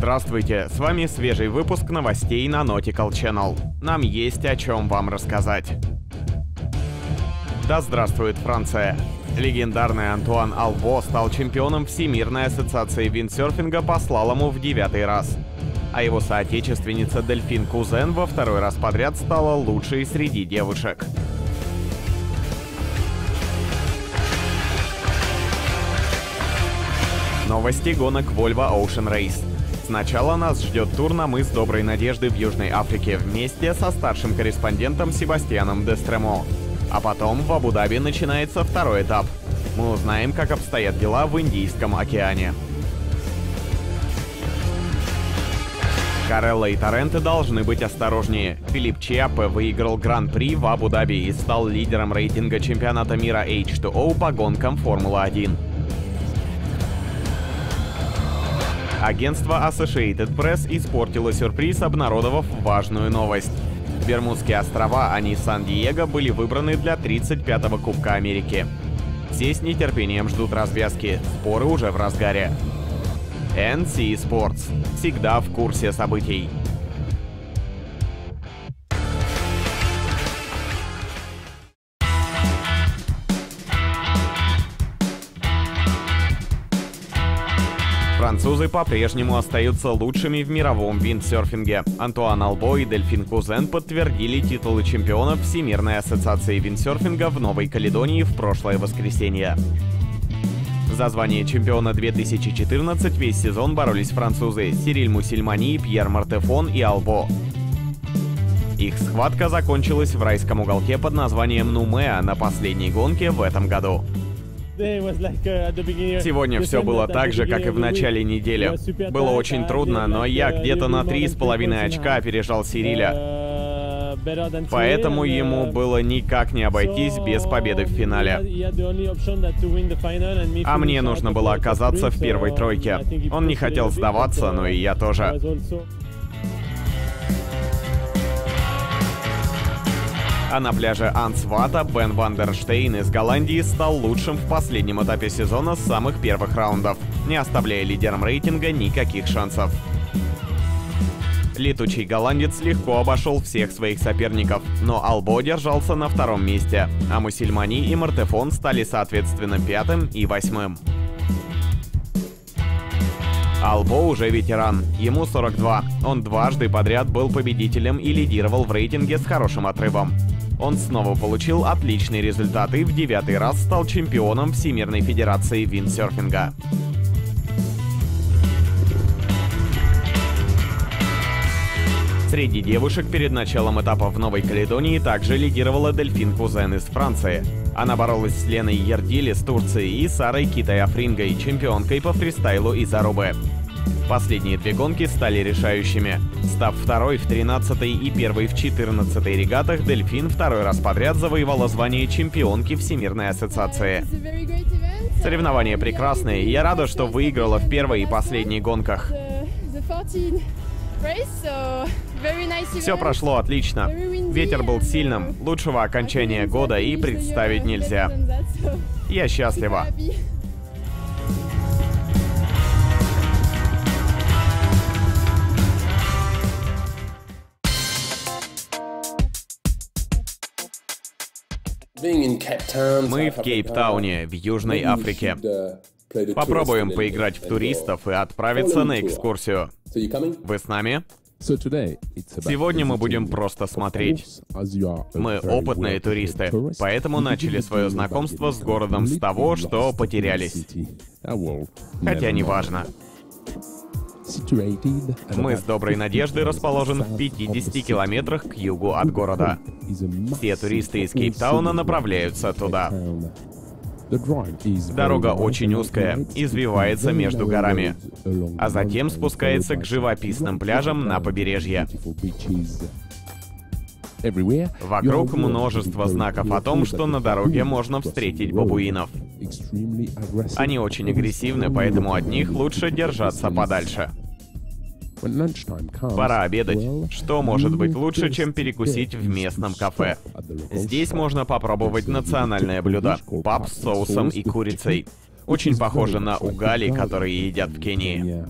Здравствуйте, с вами свежий выпуск новостей на Nautical Channel. Нам есть о чем вам рассказать. Да здравствует Франция! Легендарный Антуан Альбо стал чемпионом Всемирной Ассоциации Виндсерфинга по слалому в 9-й раз. А его соотечественница Дельфин Кузен во второй раз подряд стала лучшей среди девушек. Новости гонок Volvo Ocean Race. Сначала нас ждет тур на мыс Доброй Надежды в Южной Африке вместе со старшим корреспондентом Себастьяном Дестремо. А потом в Абу-Даби начинается второй этап. Мы узнаем, как обстоят дела в Индийском океане. Карелло и Торренте должны быть осторожнее. Филипп Чиапе выиграл Гран-при в Абу-Даби и стал лидером рейтинга чемпионата мира H2O по гонкам Формулы-1. Агентство Associated Press испортило сюрприз, обнародовав важную новость. Бермудские острова, а не Сан-Диего, были выбраны для 35-го Кубка Америки. Все с нетерпением ждут развязки, споры уже в разгаре. NC Sports. Всегда в курсе событий. Французы по-прежнему остаются лучшими в мировом виндсерфинге. Антуан Альбо и Дельфин Кузен подтвердили титулы чемпионов Всемирной ассоциации виндсерфинга в Новой Каледонии в прошлое воскресенье. За звание чемпиона 2014 весь сезон боролись французы Сириль Муссельмани, Пьер Мартефон и Альбо. Их схватка закончилась в райском уголке под названием Нумеа на последней гонке в этом году. Сегодня все было так же, как и в начале недели. Было очень трудно, но я где-то на 3,5 очка опережал Сириля. Поэтому ему было никак не обойтись без победы в финале. А мне нужно было оказаться в первой тройке. Он не хотел сдаваться, но и я тоже. А на пляже Ансвата Бен Вандерштейн из Голландии стал лучшим в последнем этапе сезона с самых первых раундов, не оставляя лидерам рейтинга никаких шансов. Летучий голландец легко обошел всех своих соперников, но Альбо держался на втором месте, а Муссельмани и Мартефон стали соответственно 5-м и 8-м. Альбо уже ветеран, ему 42. Он дважды подряд был победителем и лидировал в рейтинге с хорошим отрывом. Он снова получил отличные результаты и в 9-й раз стал чемпионом Всемирной Федерации Виндсерфинга. Среди девушек перед началом этапа в Новой Каледонии также лидировала Дельфин Кузен из Франции. Она боролась с Леной Ердили с Турции и Сарой Китой Афрингой, чемпионкой по фристайлу из Арубы. Последние две гонки стали решающими. Став второй в 13-й и первой в 14-й регатах, Дельфин второй раз подряд завоевала звание чемпионки Всемирной ассоциации. Соревнования прекрасные, и я рада, что выиграла в первой и последней гонках. Все прошло отлично. Ветер был сильным, лучшего окончания года и представить нельзя. Я счастлива. Мы в Кейптауне, в Южной Африке. Попробуем поиграть в туристов и отправиться на экскурсию. Вы с нами? Сегодня мы будем просто смотреть. Мы опытные туристы, поэтому начали свое знакомство с городом с того, что потерялись. Хотя не важно. Мыс Доброй Надежды расположен в 50 километрах к югу от города. Все туристы из Кейптауна направляются туда. Дорога очень узкая, извивается между горами, а затем спускается к живописным пляжам на побережье. Вокруг множество знаков о том, что на дороге можно встретить бабуинов. Они очень агрессивны, поэтому от них лучше держаться подальше. Пора обедать. Что может быть лучше, чем перекусить в местном кафе? Здесь можно попробовать национальное блюдо – пап с соусом и курицей. Очень похоже на угали, которые едят в Кении.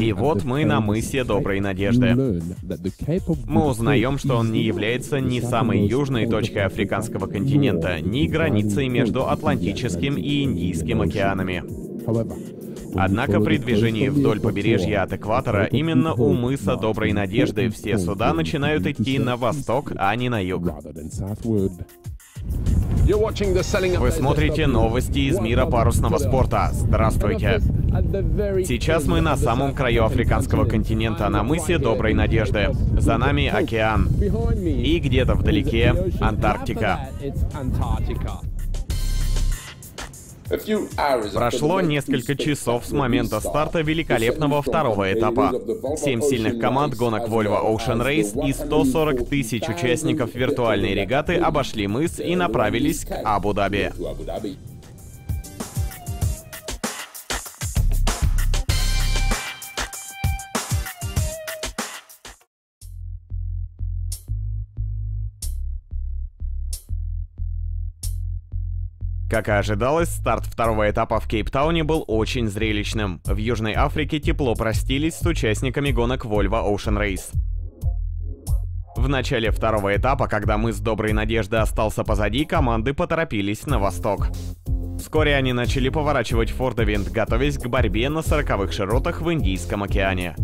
И вот мы на мысе Доброй Надежды. Мы узнаем, что он не является ни самой южной точкой африканского континента, ни границей между Атлантическим и Индийским океанами. Однако при движении вдоль побережья от экватора, именно у мыса Доброй Надежды, все суда начинают идти на восток, а не на юг. Вы смотрите новости из мира парусного спорта. Здравствуйте. Сейчас мы на самом краю африканского континента, на мысе Доброй Надежды. За нами океан. И где-то вдалеке Антарктика. Прошло несколько часов с момента старта великолепного второго этапа. 7 сильных команд гонок Volvo Ocean Race и 140 тысяч участников виртуальной регаты обошли мыс и направились к Абу-Даби. Как и ожидалось, старт второго этапа в Кейптауне был очень зрелищным. В Южной Африке тепло простились с участниками гонок Volvo Ocean Race. В начале второго этапа, когда мыс Доброй Надежды остался позади, команды поторопились на восток. Вскоре они начали поворачивать фордовинт, готовясь к борьбе на 40-х широтах в Индийском океане.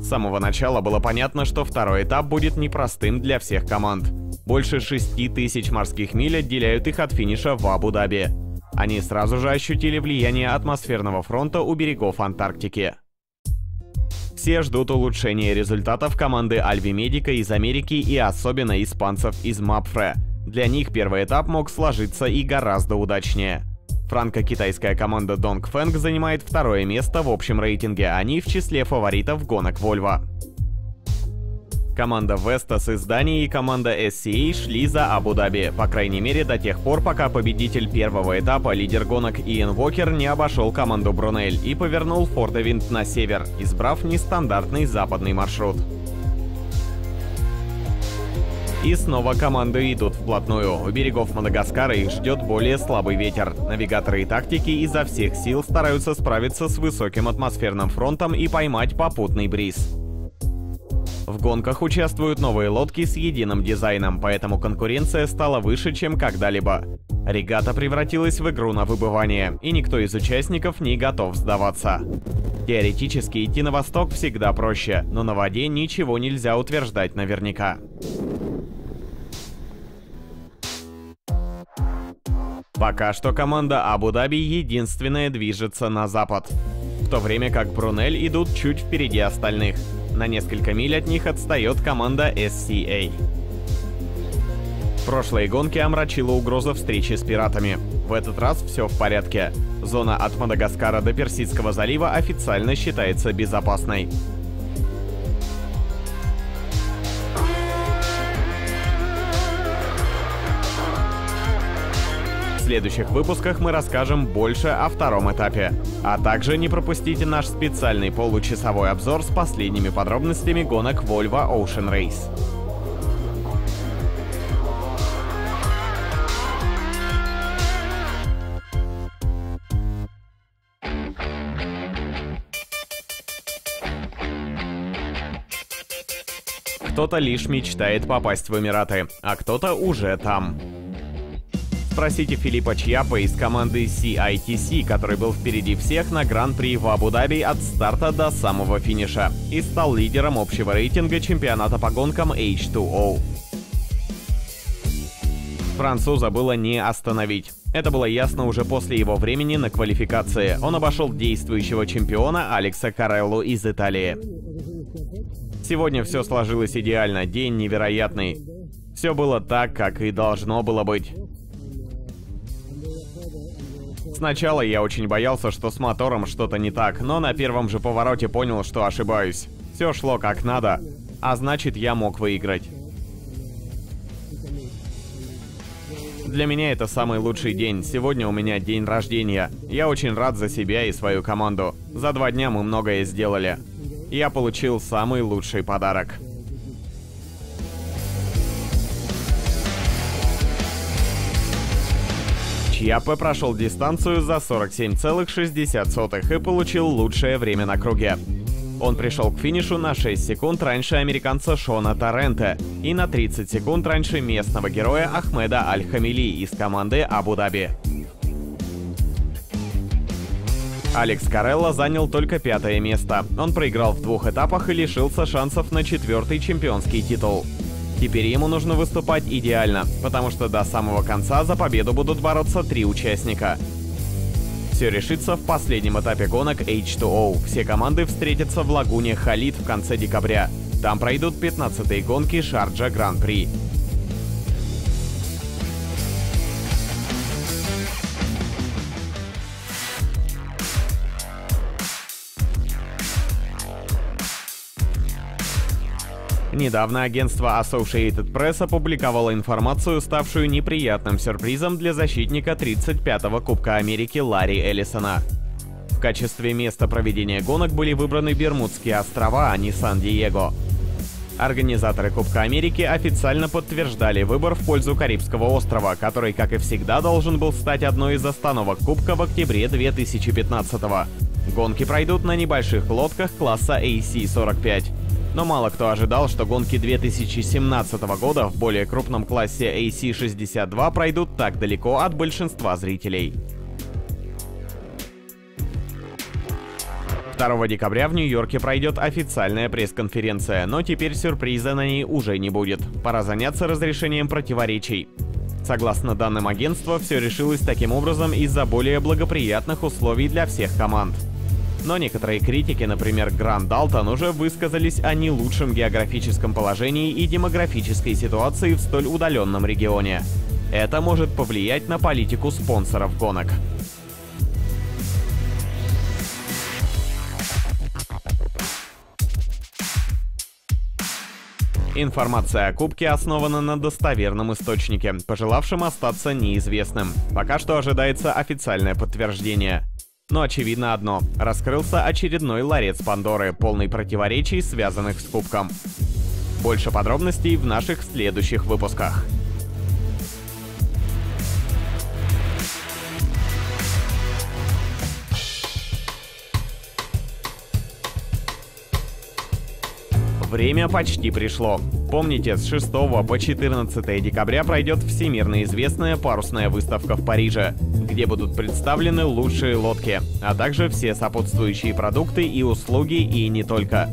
С самого начала было понятно, что второй этап будет непростым для всех команд. Больше 6000 морских миль отделяют их от финиша в Абу-Даби. Они сразу же ощутили влияние атмосферного фронта у берегов Антарктики. Все ждут улучшения результатов команды Alvimedica из Америки и особенно испанцев из Mapfre. Для них первый этап мог сложиться и гораздо удачнее. Франко-китайская команда Dongfeng занимает второе место в общем рейтинге, они в числе фаворитов гонок Volvo. Команда Вестас из Дании и команда SCA шли за Абу-Даби, по крайней мере до тех пор, пока победитель первого этапа, лидер гонок Иэн Уокер, не обошел команду Брунель и повернул фордовинт на север, избрав нестандартный западный маршрут. И снова команды идут вплотную. У берегов Мадагаскара их ждет более слабый ветер. Навигаторы и тактики изо всех сил стараются справиться с высоким атмосферным фронтом и поймать попутный бриз. В гонках участвуют новые лодки с единым дизайном, поэтому конкуренция стала выше, чем когда-либо. Регата превратилась в игру на выбывание, и никто из участников не готов сдаваться. Теоретически идти на восток всегда проще, но на воде ничего нельзя утверждать наверняка. Пока что команда Абу-Даби единственная движется на запад, в то время как Брунель идут чуть впереди остальных. На несколько миль от них отстает команда SCA. В прошлой гонке омрачила угроза встречи с пиратами. В этот раз все в порядке. Зона от Мадагаскара до Персидского залива официально считается безопасной. В следующих выпусках мы расскажем больше о втором этапе. А также не пропустите наш специальный получасовой обзор с последними подробностями гонок Volvo Ocean Race. Кто-то лишь мечтает попасть в Эмираты, а кто-то уже там. Спросите Филиппа Чиапе из команды CITC, который был впереди всех на Гран-при в Абу-Даби от старта до самого финиша и стал лидером общего рейтинга чемпионата по гонкам H2O. Француза было не остановить. Это было ясно уже после его времени на квалификации. Он обошел действующего чемпиона Алекса Карелло из Италии. Сегодня все сложилось идеально, день невероятный. Все было так, как и должно было быть. Сначала я очень боялся, что с мотором что-то не так, но на первом же повороте понял, что ошибаюсь. Все шло как надо, а значит, я мог выиграть. Для меня это самый лучший день. Сегодня у меня день рождения. Я очень рад за себя и свою команду. За 2 дня мы многое сделали. Я получил самый лучший подарок. Чиапе прошел дистанцию за 47,60 и получил лучшее время на круге. Он пришел к финишу на 6 секунд раньше американца Шона Торренте и на 30 секунд раньше местного героя Ахмеда Аль-Хамили из команды Абу-Даби. Алекс Карелло занял только 5-е место. Он проиграл в 2 этапах и лишился шансов на 4-й чемпионский титул. Теперь ему нужно выступать идеально, потому что до самого конца за победу будут бороться 3 участника. Все решится в последнем этапе гонок H2O. Все команды встретятся в лагуне Халид в конце декабря. Там пройдут 15-е гонки Шарджа Гран-при. Недавно агентство Associated Press опубликовало информацию, ставшую неприятным сюрпризом для защитника 35-го Кубка Америки Ларри Эллисона. В качестве места проведения гонок были выбраны Бермудские острова, а не Сан-Диего. Организаторы Кубка Америки официально подтверждали выбор в пользу Карибского острова, который, как и всегда, должен был стать одной из остановок Кубка в октябре 2015-го. Гонки пройдут на небольших лодках класса AC-45. Но мало кто ожидал, что гонки 2017 года в более крупном классе AC-62 пройдут так далеко от большинства зрителей. 2 декабря в Нью-Йорке пройдет официальная пресс-конференция, но теперь сюрприза на ней уже не будет. Пора заняться разрешением противоречий. Согласно данным агентства, все решилось таким образом из-за более благоприятных условий для всех команд. Но некоторые критики, например, Грант Далтон, уже высказались о не лучшем географическом положении и демографической ситуации в столь удаленном регионе. Это может повлиять на политику спонсоров гонок. Информация о Кубке основана на достоверном источнике, пожелавшем остаться неизвестным. Пока что ожидается официальное подтверждение. Но очевидно одно – раскрылся очередной ларец Пандоры, полный противоречий, связанных с Кубком. Больше подробностей в наших следующих выпусках. Время почти пришло. Помните, с 6 по 14 декабря пройдет всемирно известная парусная выставка в Париже, где будут представлены лучшие лодки, а также все сопутствующие продукты и услуги, и не только.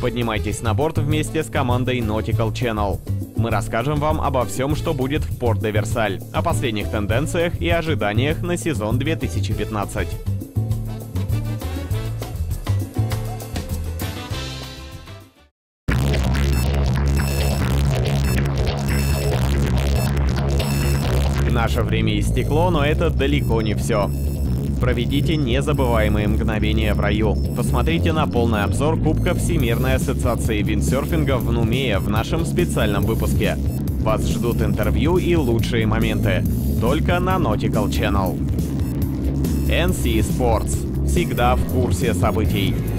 Поднимайтесь на борт вместе с командой Nautical Channel. Мы расскажем вам обо всем, что будет в Порт-де-Версаль, о последних тенденциях и ожиданиях на сезон 2015. Наше время истекло, но это далеко не все. Проведите незабываемые мгновения в раю. Посмотрите на полный обзор Кубка Всемирной Ассоциации Виндсерфинга в Нумеа в нашем специальном выпуске. Вас ждут интервью и лучшие моменты. Только на Nautical Channel. NC Sports. Всегда в курсе событий.